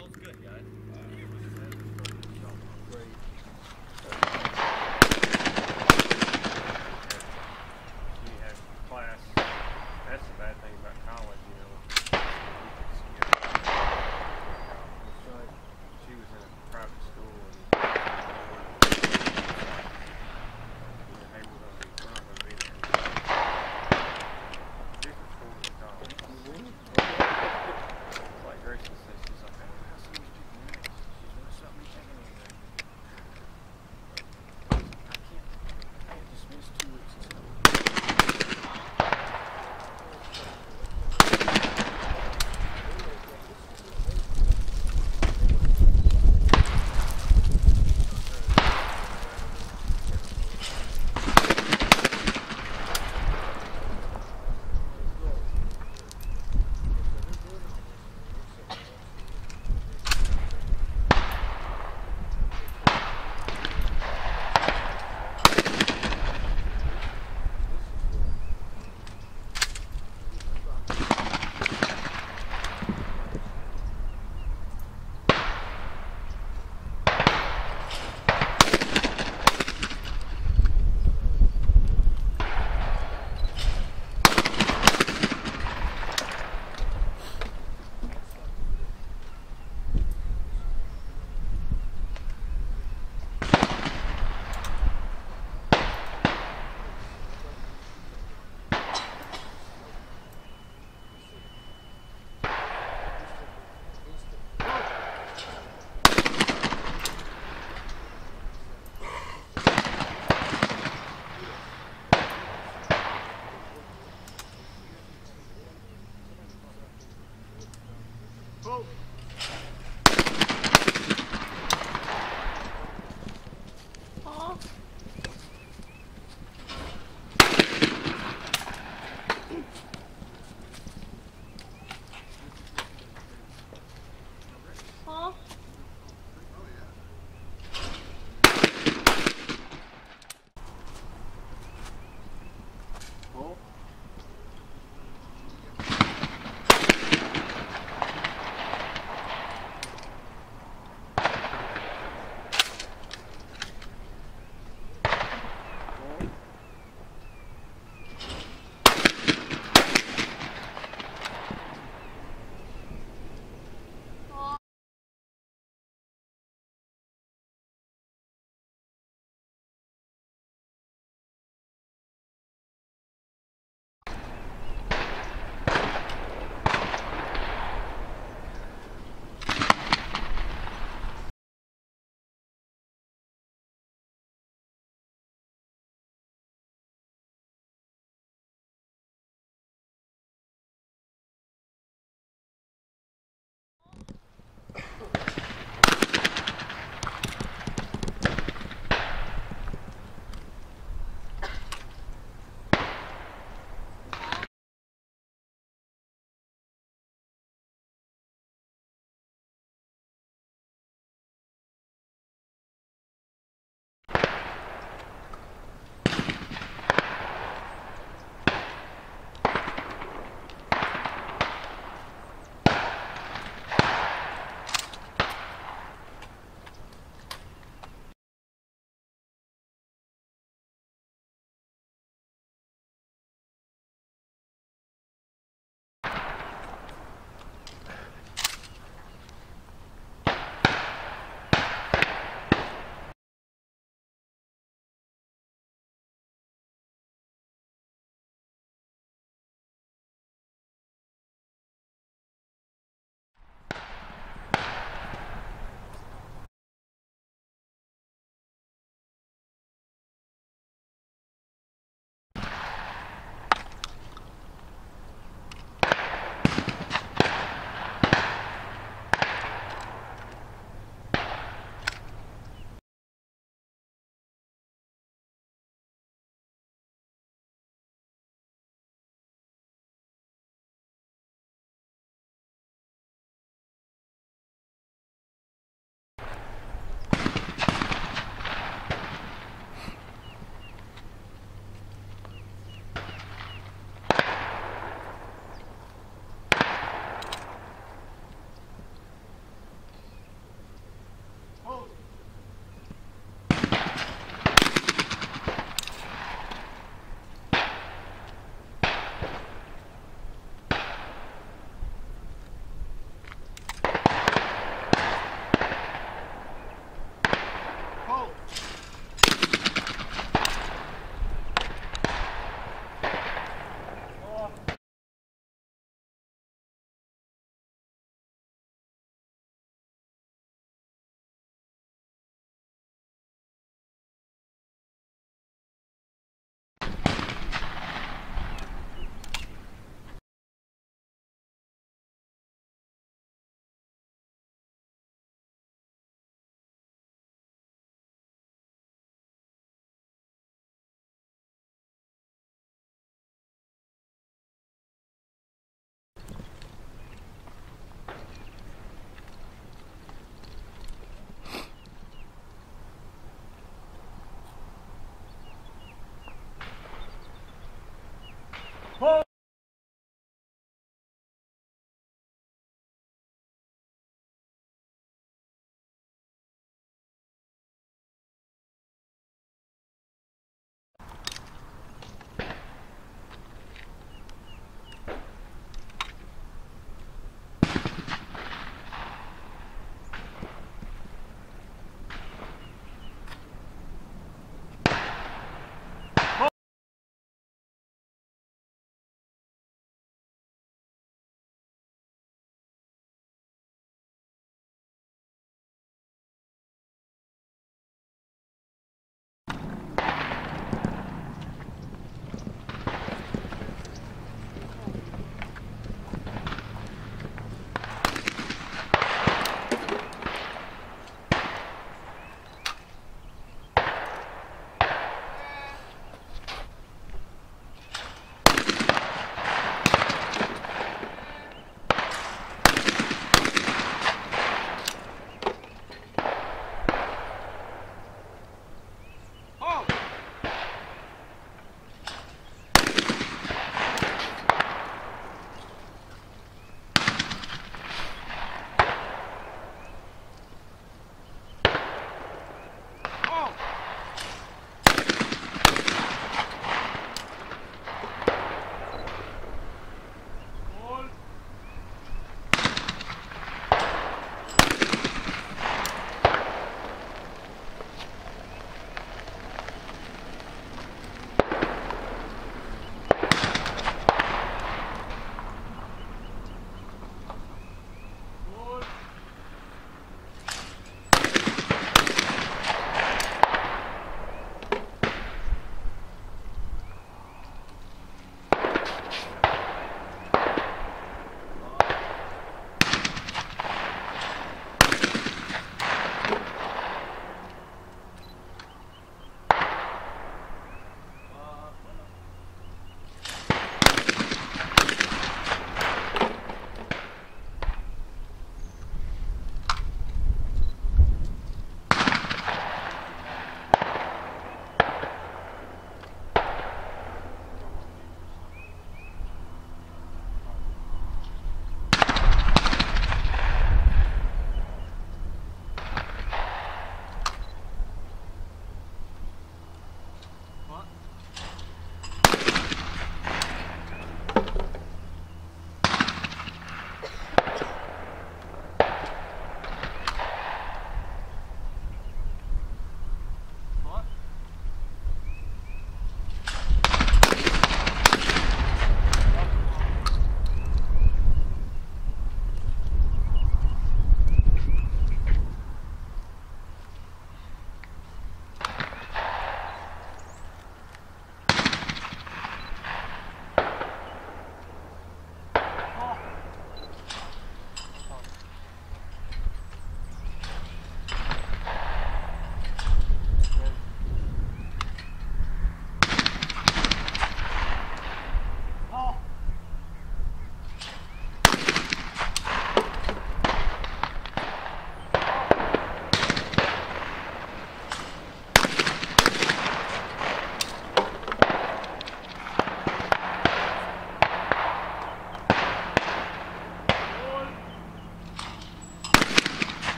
That was good, guys. We had class. That's the bad thing about college, you know. She was in a private school, and hey, we're going to be like Grace would say, she's like, I can't just miss 2 weeks.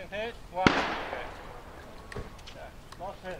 Second hit, one. Okay. Yeah, last hit.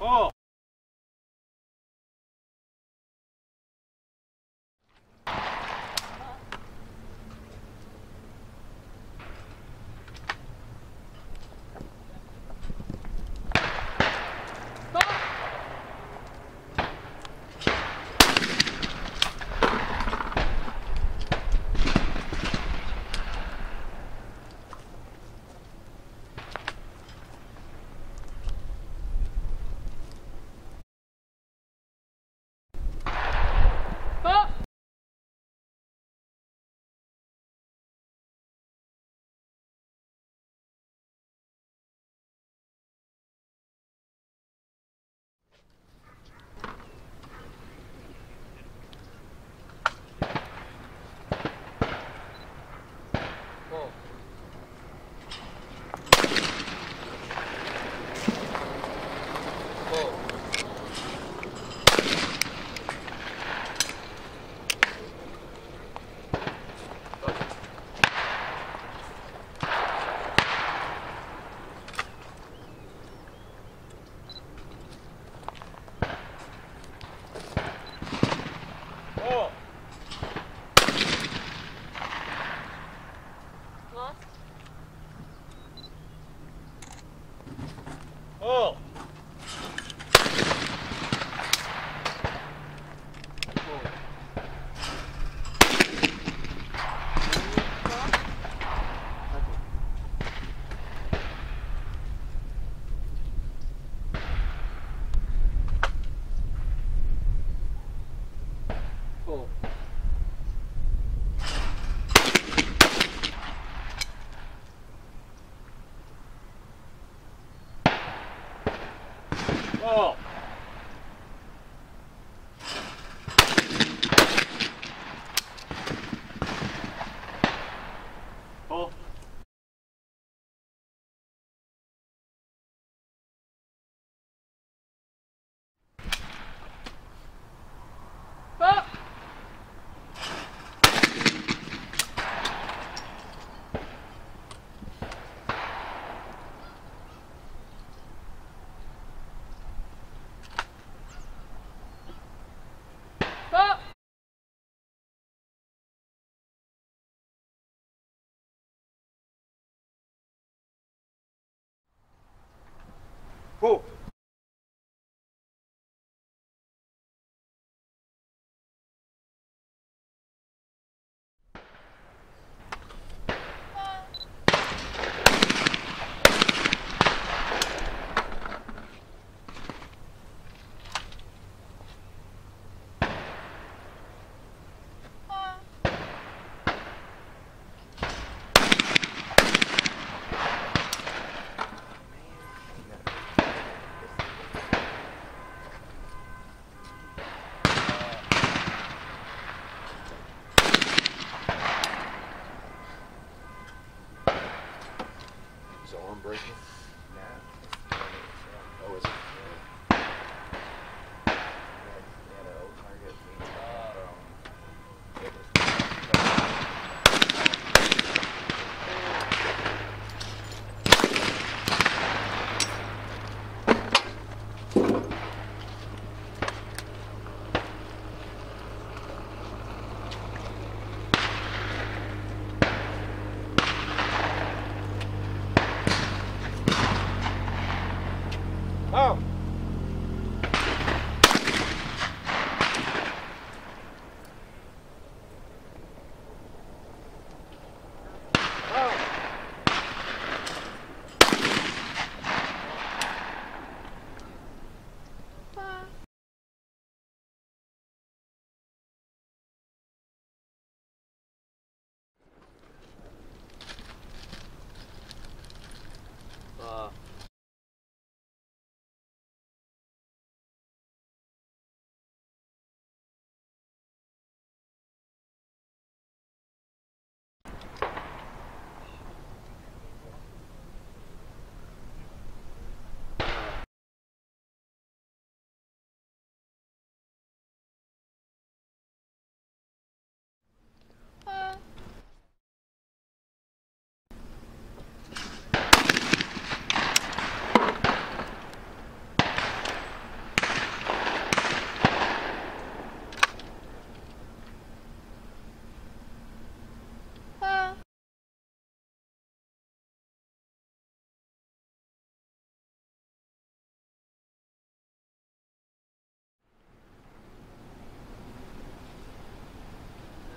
Oh. Oh. Go.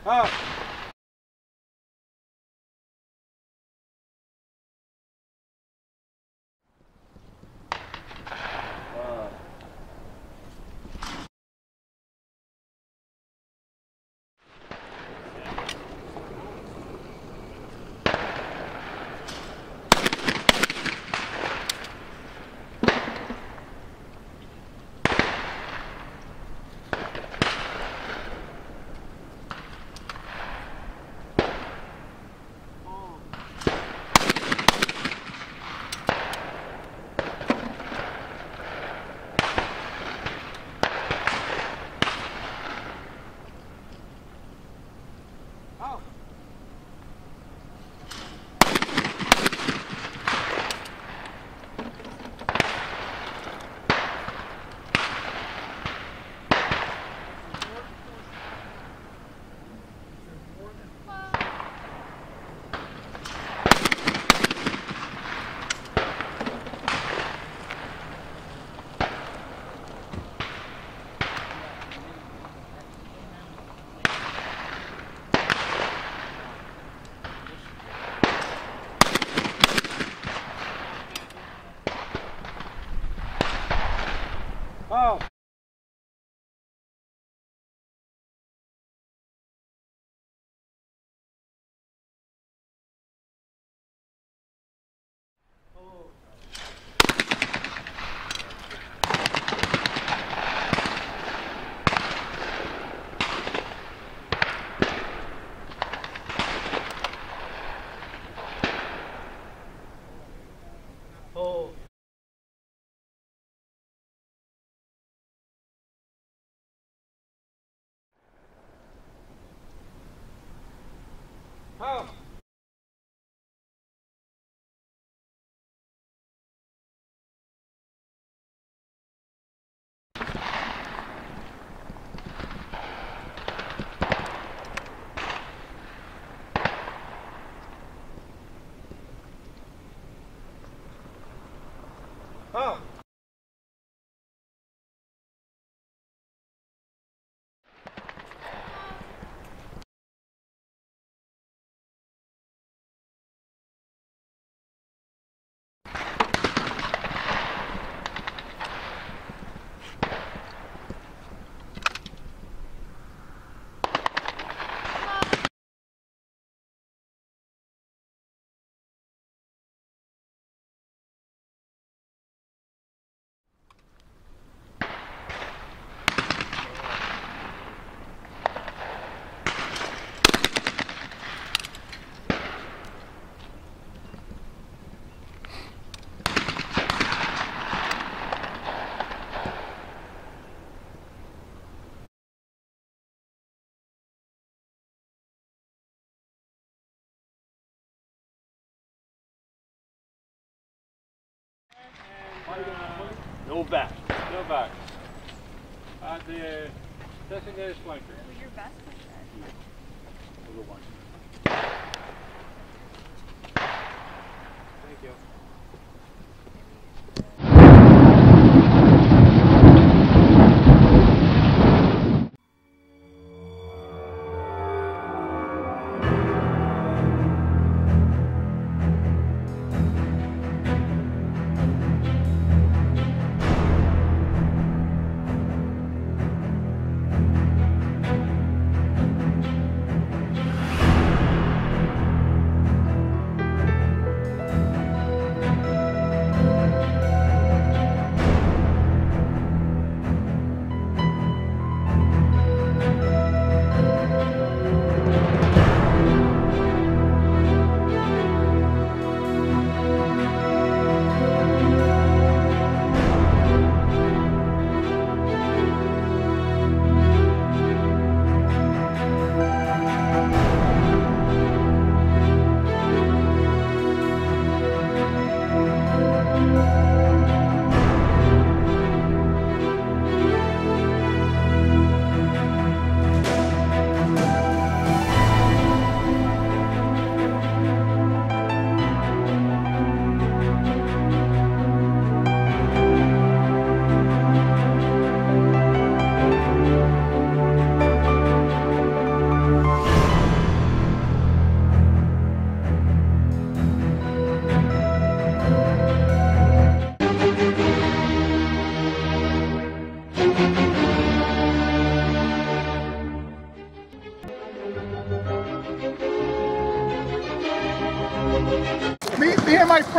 啊。No back. No back. At the designated flanker. That was your best pushback. A little one. Thank you.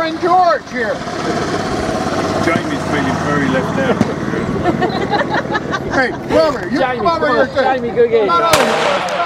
friend George here. Jamie's feeling very left out. Hey, Wilmer, you Jamie, come over here too. Jamie, go get it.